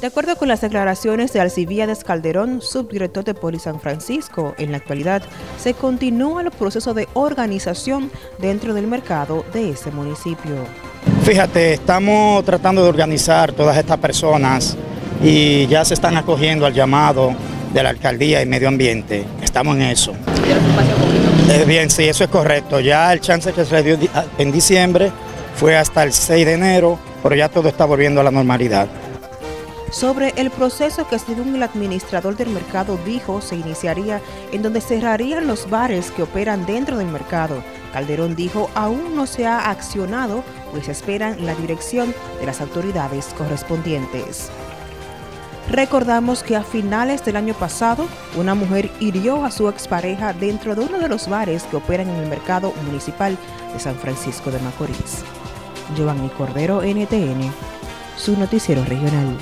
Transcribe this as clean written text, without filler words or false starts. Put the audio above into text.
De acuerdo con las declaraciones de Alcivía de Escalderón, subdirector de Poli San Francisco, en la actualidad se continúa el proceso de organización dentro del mercado de ese municipio. Fíjate, estamos tratando de organizar todas estas personas y ya se están acogiendo al llamado de la alcaldía y medio ambiente. Estamos en eso. Bien, sí, eso es correcto. Ya el chance que se dio en diciembre fue hasta el 6 de enero, pero ya todo está volviendo a la normalidad. Sobre el proceso que según el administrador del mercado dijo se iniciaría en donde cerrarían los bares que operan dentro del mercado, Calderón dijo aún no se ha accionado, pues esperan la dirección de las autoridades correspondientes. Recordamos que a finales del año pasado, una mujer hirió a su expareja dentro de uno de los bares que operan en el mercado municipal de San Francisco de Macorís. Giovanni Cordero, NTN, su noticiero regional.